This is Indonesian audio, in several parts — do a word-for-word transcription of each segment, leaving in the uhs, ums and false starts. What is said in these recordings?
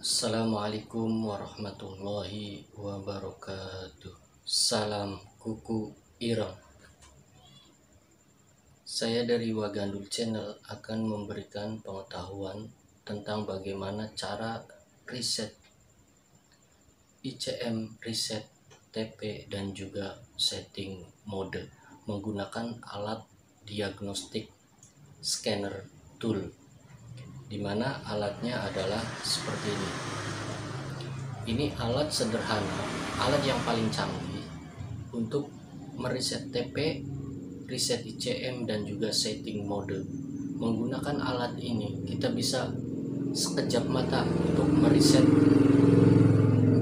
Assalamualaikum warahmatullahi wabarakatuh. Salam kuku ireng. Saya dari Wagandul Channel akan memberikan pengetahuan tentang bagaimana cara reset I C M, reset T P, dan juga setting mode menggunakan alat diagnostik scanner tool, dimana alatnya adalah seperti ini. Ini alat sederhana, alat yang paling canggih untuk mereset T P, reset I C M, dan juga setting mode. Menggunakan alat ini kita bisa sekejap mata untuk mereset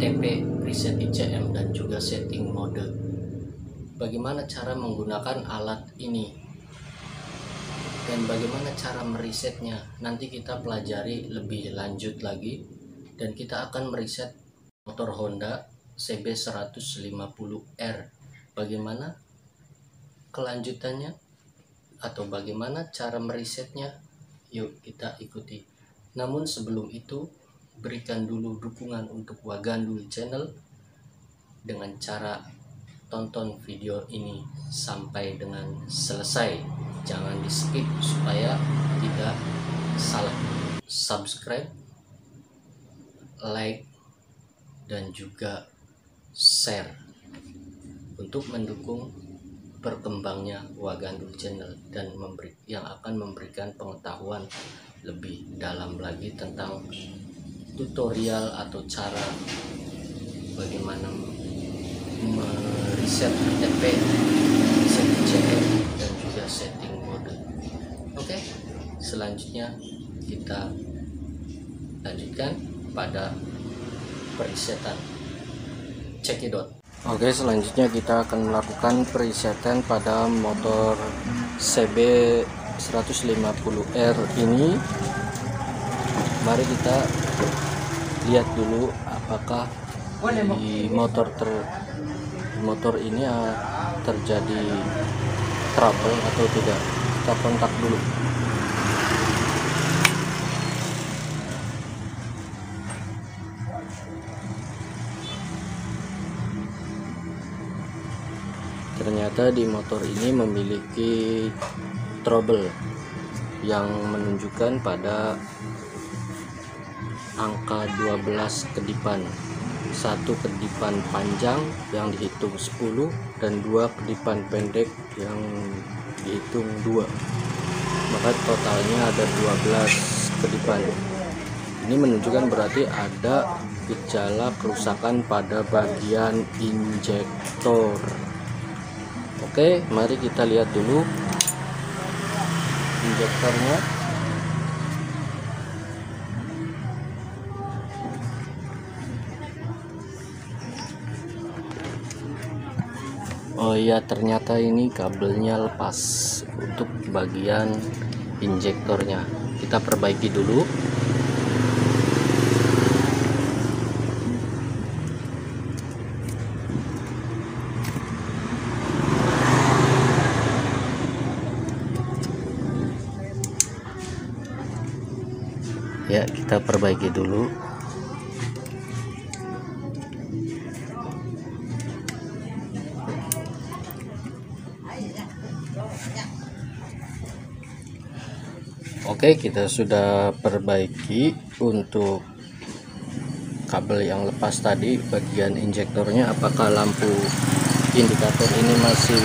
T P, reset I C M, dan juga setting mode. Bagaimana cara menggunakan alat ini dan bagaimana cara meresetnya, nanti kita pelajari lebih lanjut lagi. Dan kita akan mereset motor Honda C B seratus lima puluh R. Bagaimana kelanjutannya atau bagaimana cara meresetnya, yuk kita ikuti. Namun sebelum itu, berikan dulu dukungan untuk Wagandul Channel dengan cara tonton video ini sampai dengan selesai. Jangan di skip supaya tidak salah. Subscribe, like, dan juga share untuk mendukung berkembangnya Wagandul Channel dan memberi, yang akan memberikan pengetahuan lebih dalam lagi tentang tutorial atau cara bagaimana mereset T P, reset I C M, dan juga setting mode. Oke, selanjutnya kita lanjutkan pada perisetan. Cekidot. Oke, selanjutnya kita akan melakukan perisetan pada motor C B seratus lima puluh R ini. Mari kita lihat dulu apakah di motor ter motor ini terjadi trouble atau tidak. Kita kontak dulu. Ternyata di motor ini memiliki trouble yang menunjukkan pada angka dua belas kedipan. Satu kedipan panjang yang dihitung sepuluh dan dua kedipan pendek yang dihitung dua. Maka totalnya ada dua belas kedipan. Ini menunjukkan berarti ada gejala kerusakan pada bagian injektor. Oke, mari kita lihat dulu injektornya. Oh iya, ternyata ini kabelnya lepas untuk bagian injektornya. Kita perbaiki dulu. Ya, kita perbaiki dulu. Oke, kita sudah perbaiki untuk kabel yang lepas tadi bagian injektornya. Apakah lampu indikator ini masih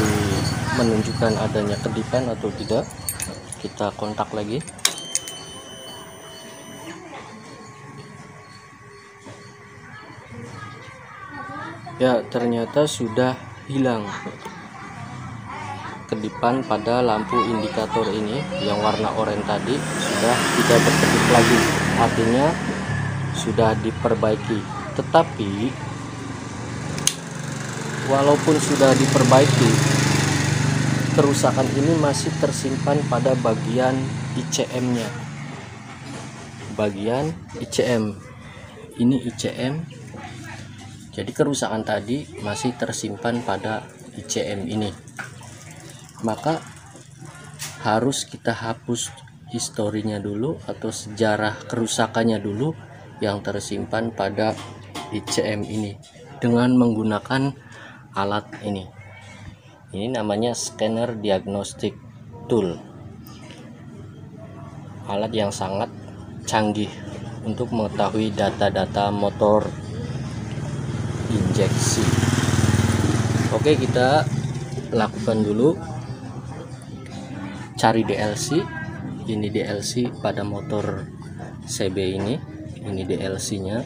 menunjukkan adanya kedipan atau tidak? Kita kontak lagi. Ya, ternyata sudah hilang kedipan pada lampu indikator ini yang warna oranye tadi. Sudah tidak berkedip lagi, artinya sudah diperbaiki. Tetapi walaupun sudah diperbaiki, kerusakan ini masih tersimpan pada bagian I C M nya. Bagian I C M ini I C M, jadi kerusakan tadi masih tersimpan pada I C M ini. Maka harus kita hapus historinya dulu atau sejarah kerusakannya dulu yang tersimpan pada I C M ini dengan menggunakan alat ini. Ini namanya scanner diagnostic tool, alat yang sangat canggih untuk mengetahui data-data motor injeksi. Oke, kita lakukan dulu cari D L C. Ini D L C pada motor C B ini, ini D L C nya,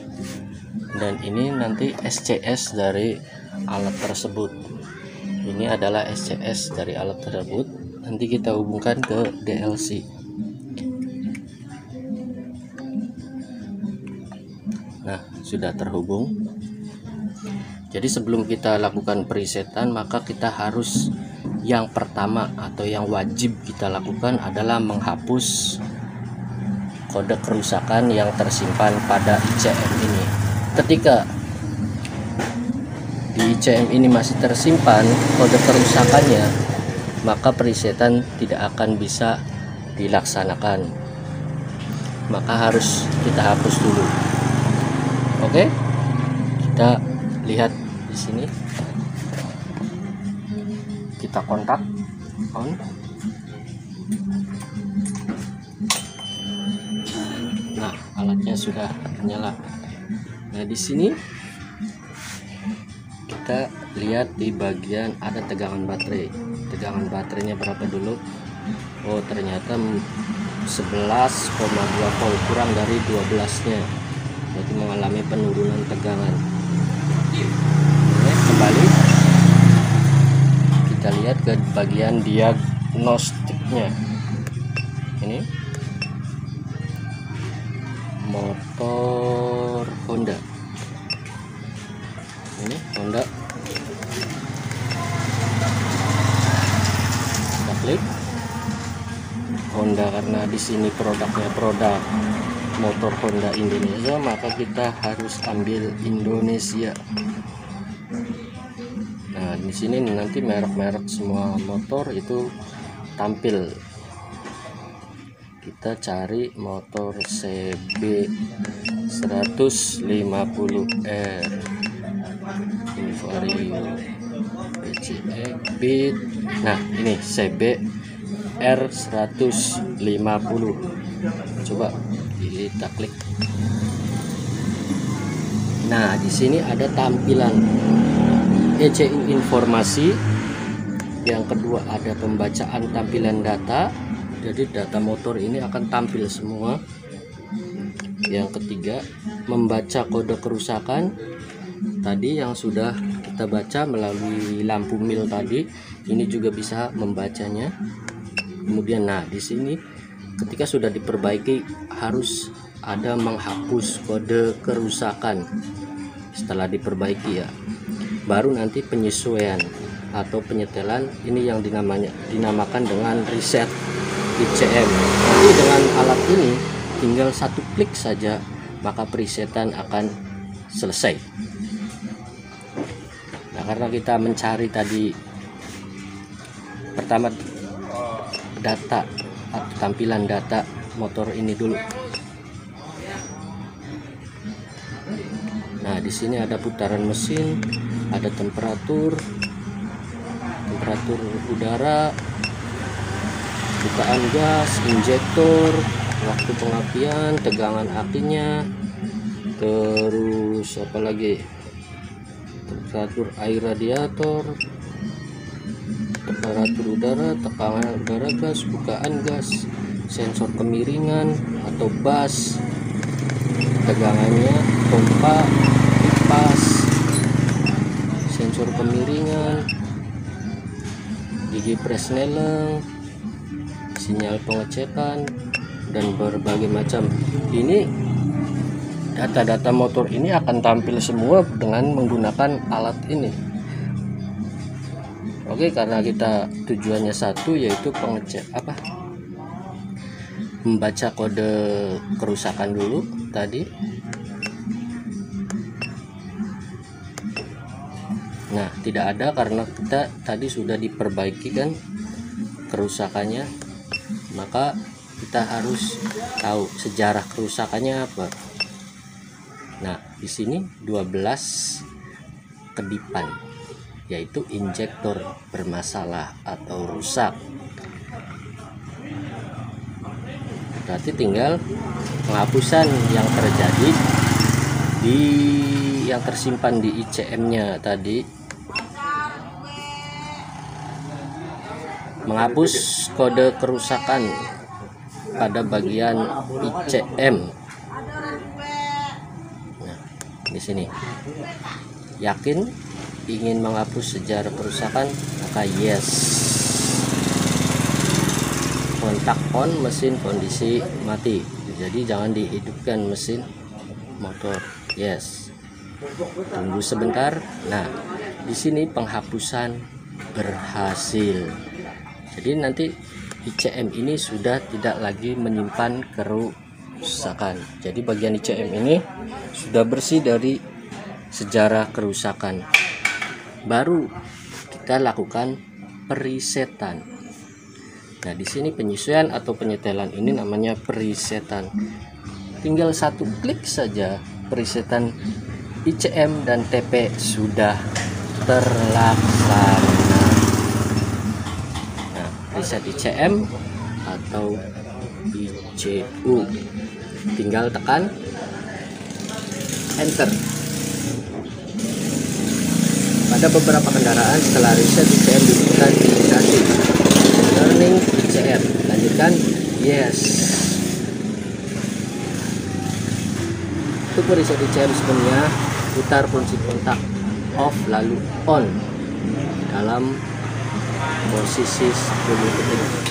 dan ini nanti S C S dari alat tersebut. Ini adalah S C S dari alat tersebut, nanti kita hubungkan ke D L C. Nah, sudah terhubung. Jadi sebelum kita lakukan presetan, maka kita harus, yang pertama atau yang wajib kita lakukan adalah menghapus kode kerusakan yang tersimpan pada I C M ini. Ketika di I C M ini masih tersimpan kode kerusakannya, maka perisetan tidak akan bisa dilaksanakan, maka harus kita hapus dulu. Oke, kita lihat di sini, kita kontak on. Nah, alatnya sudah nyala. Nah, di sini kita lihat di bagian ada tegangan baterai. Tegangan baterainya berapa dulu? Oh, ternyata sebelas koma dua volt, kurang dari dua belas-nya. Berarti mengalami penurunan tegangan. Oke, kembali kita lihat ke bagian diagnostiknya. Ini motor Honda, ini Honda, kita klik Honda karena di sini produknya produk motor Honda Indonesia, maka kita harus ambil Indonesia. Nah, di sini nanti merek-merek semua motor itu tampil. Kita cari motor C B seratus lima puluh R ini vario P C E B. Nah, ini C B R seratus lima puluh, coba kita klik. Nah, di sini ada tampilan E C M informasi, yang kedua ada pembacaan tampilan data. Jadi data motor ini akan tampil semua. Yang ketiga, membaca kode kerusakan tadi yang sudah kita baca melalui lampu M I L tadi, ini juga bisa membacanya. Kemudian, nah di sini ketika sudah diperbaiki harus ada menghapus kode kerusakan. Setelah diperbaiki ya, baru nanti penyesuaian atau penyetelan, ini yang dinamanya dinamakan dengan reset I C M. Tapi dengan alat ini tinggal satu klik saja, maka presetan akan selesai. Nah, karena kita mencari tadi pertama data atau tampilan data motor ini dulu. Nah, di sini ada putaran mesin, ada temperatur, temperatur udara, bukaan gas, injektor, waktu pengapian, tegangan akinya, terus apa lagi, temperatur air radiator, temperatur udara, tekanan udara gas, bukaan gas, sensor kemiringan atau bas, tegangannya, pompa, kipas, sensor kemiringan, gigi presneleng, sinyal pengecekan, dan berbagai macam. Ini data-data motor ini akan tampil semua dengan menggunakan alat ini. Oke, karena kita tujuannya satu, yaitu pengecek apa membaca kode kerusakan dulu tadi. Nah, tidak ada karena kita tadi sudah diperbaiki kan kerusakannya, maka kita harus tahu sejarah kerusakannya apa. Nah, di sini dua belas kedipan, yaitu injektor bermasalah atau rusak. Berarti tinggal penghapusan yang terjadi di yang tersimpan di I C M-nya tadi. Menghapus kode kerusakan pada bagian I C M. Nah, di sini. Yakin ingin menghapus sejarah kerusakan? Maka yes. Kontak on mesin kondisi mati. Jadi jangan dihidupkan mesin motor. Yes. Tunggu sebentar. Nah, di sini penghapusan berhasil. Jadi nanti I C M ini sudah tidak lagi menyimpan kerusakan. Jadi bagian I C M ini sudah bersih dari sejarah kerusakan. Baru kita lakukan perisetan. Nah, di sini penyesuaian atau penyetelan ini namanya perisetan. Tinggal satu klik saja perisetan I C M dan T P sudah terlaksana. Riset I C M atau I C U, tinggal tekan enter. Pada beberapa kendaraan setelah riset I C M diberikan indikasi learning I C M, lanjutkan yes. Untuk riset I C M sebelumnya putar kunci kontak off lalu on dalam posisi sepuluh detik.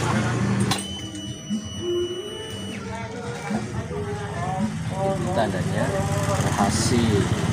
Tandanya berhasil.